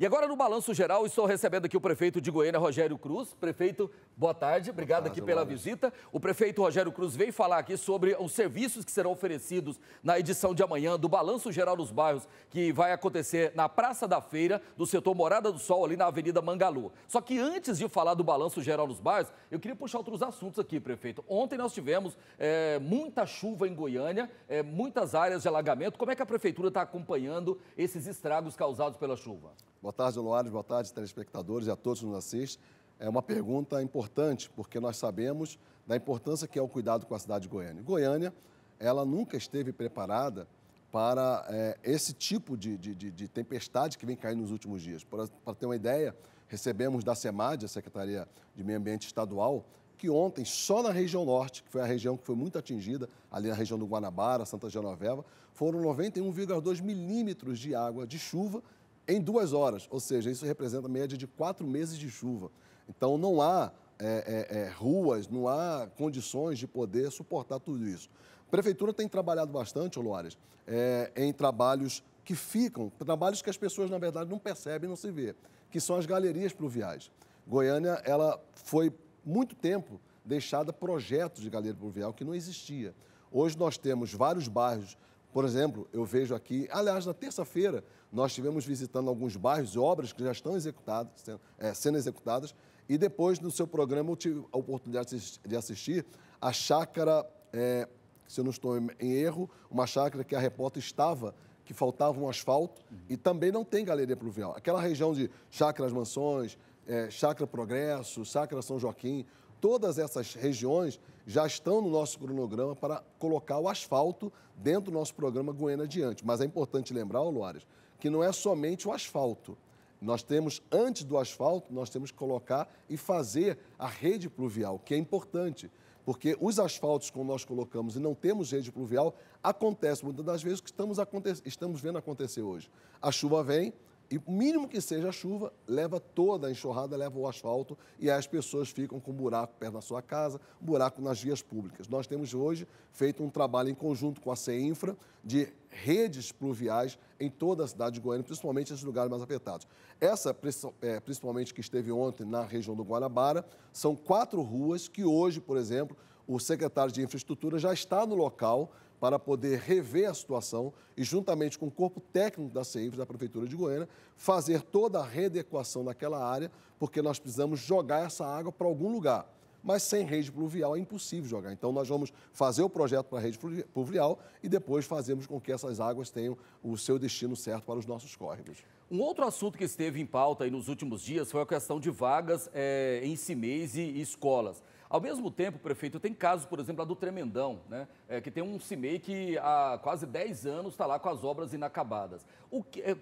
E agora no Balanço Geral, estou recebendo aqui o prefeito de Goiânia, Rogério Cruz. Prefeito, boa tarde, obrigado aqui pela visita. O prefeito Rogério Cruz veio falar aqui sobre os serviços que serão oferecidos na edição de amanhã do Balanço Geral dos Bairros, que vai acontecer na Praça da Feira, do setor Morada do Sol, ali na Avenida Mangalô. Só que antes de falar do Balanço Geral dos Bairros, eu queria puxar outros assuntos aqui, prefeito. Ontem nós tivemos muita chuva em Goiânia, muitas áreas de alagamento. Como é que a prefeitura está acompanhando esses estragos causados pela chuva? Boa tarde, Luares, boa tarde, telespectadores e a todos que nos assistem. É uma pergunta importante, porque nós sabemos da importância que é o cuidado com a cidade de Goiânia. Goiânia, ela nunca esteve preparada para esse tipo de tempestade que vem caindo nos últimos dias. Para ter uma ideia, recebemos da SEMAD, a Secretaria de Meio Ambiente Estadual, que ontem, só na região norte, que foi a região que foi muito atingida, ali na região do Guanabara, Santa Genoveva, foram 91,2 milímetros de água de chuva, em 2 horas, ou seja, isso representa média de 4 meses de chuva. Então, não há ruas, não há condições de poder suportar tudo isso. A Prefeitura tem trabalhado bastante, Luares, em trabalhos que ficam, trabalhos que as pessoas, na verdade, não percebem, não se vê, que são as galerias pluviais. Goiânia, ela foi, muito tempo, deixada projetos de galeria pluvial que não existia. Hoje, nós temos vários bairros. Por exemplo, eu vejo aqui, aliás, na terça-feira, nós estivemos visitando alguns bairros e obras que já estão executadas, sendo executadas, e depois, no seu programa, eu tive a oportunidade de assistir a chácara, se eu não estou em erro, uma chácara que a repórter estava, que faltava um asfalto, e também não tem galeria pluvial. Aquela região de chácaras Mansões, chácara Progresso, chácara São Joaquim, todas essas regiões já estão no nosso cronograma para colocar o asfalto dentro do nosso programa Goiânia Adiante. Mas é importante lembrar, Luares, que não é somente o asfalto. Nós temos, antes do asfalto, nós temos que colocar e fazer a rede pluvial, que é importante. Porque os asfaltos, como nós colocamos e não temos rede pluvial, acontece muitas das vezes o que estamos vendo acontecer hoje. A chuva vem. E o mínimo que seja a chuva, leva toda a enxurrada, leva o asfalto e aí as pessoas ficam com buraco perto da sua casa, buraco nas vias públicas. Nós temos hoje feito um trabalho em conjunto com a CEINFRA de redes pluviais em toda a cidade de Goiânia, principalmente esses lugares mais afetados. Essa, principalmente, que esteve ontem na região do Guanabara, são 4 ruas que hoje, por exemplo, o secretário de Infraestrutura já está no local para poder rever a situação e, juntamente com o corpo técnico da CEINFRA, da Prefeitura de Goiânia, fazer toda a readequação daquela área, porque nós precisamos jogar essa água para algum lugar. Mas sem rede pluvial é impossível jogar. Então, nós vamos fazer o projeto para a rede pluvial e depois fazemos com que essas águas tenham o seu destino certo para os nossos córregos. Um outro assunto que esteve em pauta aí nos últimos dias foi a questão de vagas em CIMEIs e escolas. Ao mesmo tempo, prefeito, tem casos, por exemplo, lá do Tremendão, né? Que tem um CIMEI que há quase 10 anos está lá com as obras inacabadas.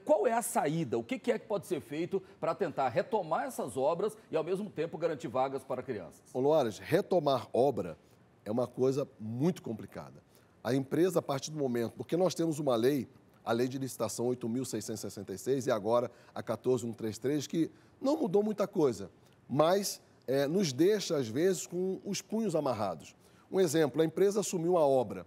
Qual é a saída? O que é que pode ser feito para tentar retomar essas obras e, ao mesmo tempo, garantir vagas para crianças? Ô, Luares, retomar obra é uma coisa muito complicada. A empresa, a partir do momento, porque nós temos uma lei, a Lei de Licitação 8.666 e agora a 14.133, que não mudou muita coisa, mas nos deixa, às vezes, com os punhos amarrados. Um exemplo, a empresa assumiu a obra.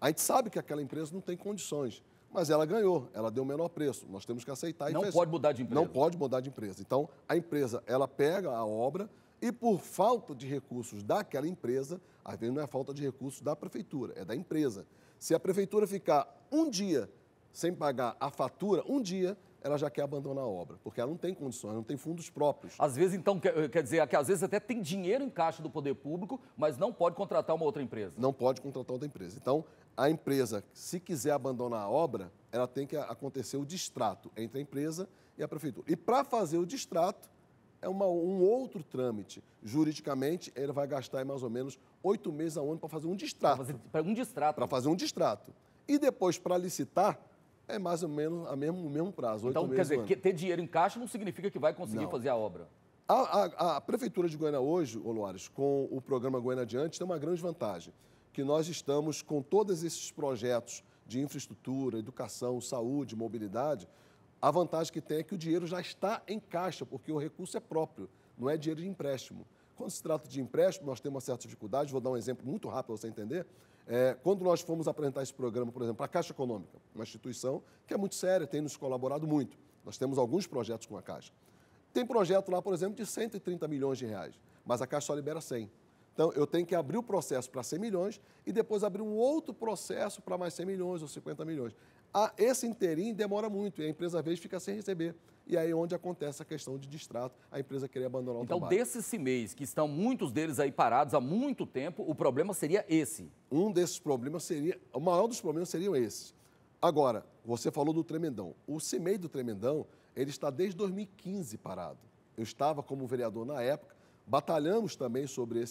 A gente sabe que aquela empresa não tem condições, mas ela ganhou, ela deu o menor preço. Nós temos que aceitar. Não pode mudar de empresa. Não pode mudar de empresa. Então, a empresa, ela pega a obra e, por falta de recursos daquela empresa, às vezes não é falta de recursos da prefeitura, é da empresa. Se a prefeitura ficar um dia sem pagar a fatura, um dia, ela já quer abandonar a obra, porque ela não tem condições, não tem fundos próprios. Às vezes, então, quer dizer, que às vezes até tem dinheiro em caixa do poder público, mas não pode contratar uma outra empresa. Não pode contratar outra empresa. Então, a empresa, se quiser abandonar a obra, ela tem que acontecer o distrato entre a empresa e a prefeitura. E para fazer o distrato, é um outro trâmite. Juridicamente, ele vai gastar mais ou menos 8 meses ao ano para fazer um distrato. Para fazer um distrato. E depois, para licitar, é mais ou menos o mesmo prazo, 8 meses. Então, quer dizer, ter dinheiro em caixa não significa que vai conseguir fazer a obra. A Prefeitura de Goiânia hoje, Luares, com o programa Goiânia Adiante, tem uma grande vantagem, que nós estamos com todos esses projetos de infraestrutura, educação, saúde, mobilidade, a vantagem que tem é que o dinheiro já está em caixa, porque o recurso é próprio, não é dinheiro de empréstimo. Quando se trata de empréstimo, nós temos uma certa dificuldade, vou dar um exemplo muito rápido para você entender. Quando nós fomos apresentar esse programa, por exemplo, para a Caixa Econômica, uma instituição que é muito séria, tem nos colaborado muito. Nós temos alguns projetos com a Caixa. Tem projeto lá, por exemplo, de 130 milhões de reais, mas a Caixa só libera 100. Então, eu tenho que abrir o processo para 100 milhões e depois abrir um outro processo para mais 100 milhões ou 50 milhões. Esse interim demora muito e a empresa, às vezes, fica sem receber. E aí é onde acontece a questão de distrato, a empresa querer abandonar o trabalho. Então, desses CIMEIs, que estão muitos deles aí parados há muito tempo, o problema seria esse? Um desses problemas seria... O maior dos problemas seriam esses. Agora, você falou do Tremendão. O CIMEI do Tremendão, ele está desde 2015 parado. Eu estava como vereador na época, batalhamos também sobre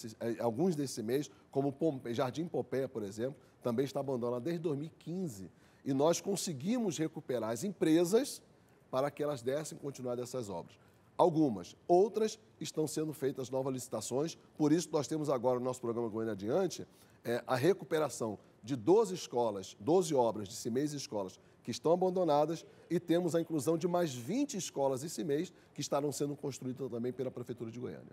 alguns desses CIMEIs, como Jardim Pompeia, por exemplo, também está abandonado desde 2015. E nós conseguimos recuperar as empresas para que elas dessem continuidade a essas obras. Algumas. Outras estão sendo feitas novas licitações, por isso nós temos agora no nosso programa Goiânia Adiante a recuperação de 12 escolas, 12 obras de CIMEIs e escolas que estão abandonadas e temos a inclusão de mais 20 escolas e CIMEIs que estarão sendo construídas também pela Prefeitura de Goiânia.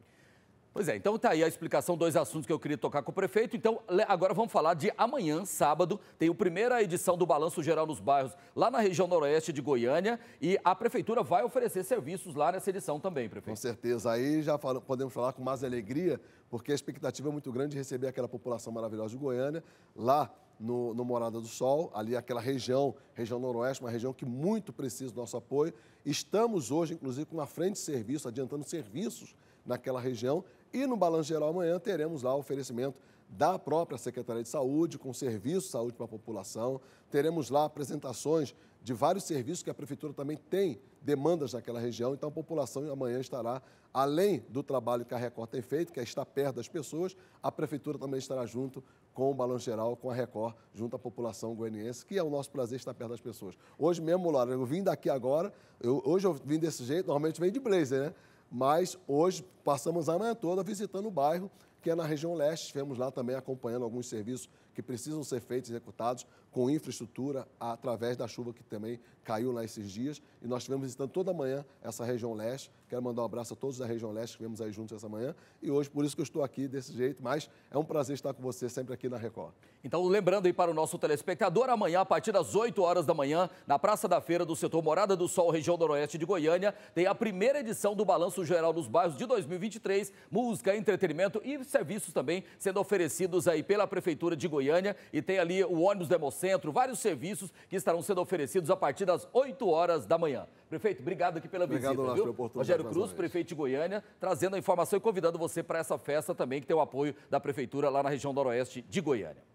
Pois é, então tá aí a explicação, dois assuntos que eu queria tocar com o prefeito. Então, agora vamos falar de amanhã, sábado, tem a primeira edição do Balanço Geral nos bairros, lá na região noroeste de Goiânia, e a prefeitura vai oferecer serviços lá nessa edição também, prefeito. Com certeza, aí já podemos falar com mais alegria, porque a expectativa é muito grande de receber aquela população maravilhosa de Goiânia, lá no Morada do Sol, ali aquela região noroeste, uma região que muito precisa do nosso apoio. Estamos hoje, inclusive, com uma frente de serviço, adiantando serviços naquela região. E no Balanço Geral amanhã teremos lá o oferecimento da própria Secretaria de Saúde, com serviço de saúde para a população. Teremos lá apresentações de vários serviços que a Prefeitura também tem demandas naquela região. Então, a população amanhã estará, além do trabalho que a Record tem feito, que é estar perto das pessoas, a Prefeitura também estará junto com o Balanço Geral, com a Record, junto à população goianiense, que é o nosso prazer estar perto das pessoas. Hoje mesmo, Laura, eu vim daqui agora, hoje eu vim desse jeito, normalmente vem de blazer, né? Mas hoje passamos a manhã toda visitando o bairro, que é na região leste. Estivemos lá também acompanhando alguns serviços que precisam ser feitos e executados com infraestrutura através da chuva que também caiu lá esses dias. E nós estivemos visitando toda manhã essa região leste. Quero mandar um abraço a todos da região leste que estivemos aí juntos essa manhã. E hoje, por isso que eu estou aqui desse jeito, mas é um prazer estar com você sempre aqui na Record. Então, lembrando aí para o nosso telespectador, amanhã, a partir das 8 horas da manhã, na Praça da Feira do setor Morada do Sol, região noroeste de Goiânia, tem a primeira edição do Balanço Geral nos bairros de 2023, música, entretenimento e serviços também sendo oferecidos aí pela Prefeitura de Goiânia, e tem ali o ônibus do Hemocentro, vários serviços que estarão sendo oferecidos a partir das 8 horas da manhã. Prefeito, obrigado aqui pela visita, viu? Rogério Cruz, prefeito de Goiânia, trazendo a informação e convidando você para essa festa também, que tem o apoio da Prefeitura lá na região noroeste de Goiânia.